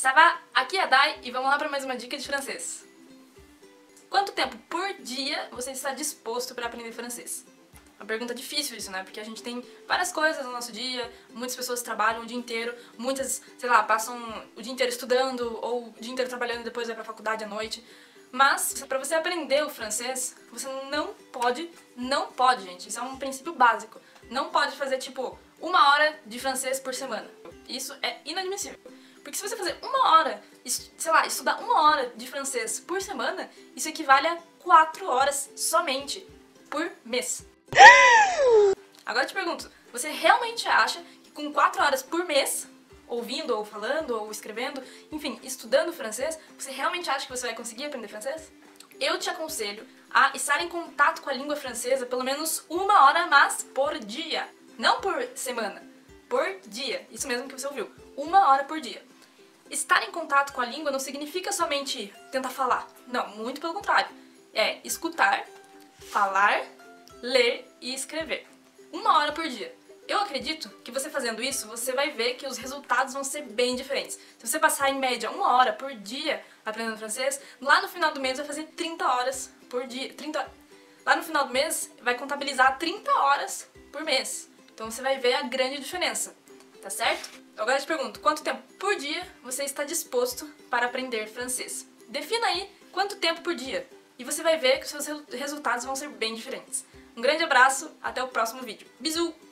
Ça va? Aqui é a Day e vamos lá para mais uma dica de francês. Quanto tempo por dia você está disposto para aprender francês? Uma pergunta difícil isso, né? Porque a gente tem várias coisas no nosso dia, muitas pessoas trabalham o dia inteiro, muitas, sei lá, passam o dia inteiro estudando ou o dia inteiro trabalhando e depois vai para a faculdade à noite. Mas, para você aprender o francês, você não pode, gente, isso é um princípio básico. Não pode fazer, tipo, 1 hora de francês por semana. Isso é inadmissível. Porque se você fazer 1 hora, sei lá, estudar 1 hora de francês por semana, isso equivale a 4 horas somente por mês. Agora eu te pergunto, você realmente acha que com 4 horas por mês, ouvindo, ou falando, ou escrevendo, enfim, estudando francês, você realmente acha que você vai conseguir aprender francês? Eu te aconselho a estar em contato com a língua francesa pelo menos 1 hora a mais por dia. Não por semana, por dia. Isso mesmo que você ouviu, 1 hora por dia. Estar em contato com a língua não significa somente tentar falar. Não, muito pelo contrário. É escutar, falar, ler e escrever. 1 hora por dia. Eu acredito que você fazendo isso, você vai ver que os resultados vão ser bem diferentes. Se você passar em média 1 hora por dia aprendendo francês, lá no final do mês vai fazer 30 horas por dia. Lá no final do mês vai contabilizar 30 horas por mês. Então você vai ver a grande diferença, tá certo? Agora eu te pergunto, quanto tempo por dia você está disposto para aprender francês? Defina aí quanto tempo por dia e você vai ver que os seus resultados vão ser bem diferentes. Um grande abraço, até o próximo vídeo. Bisous!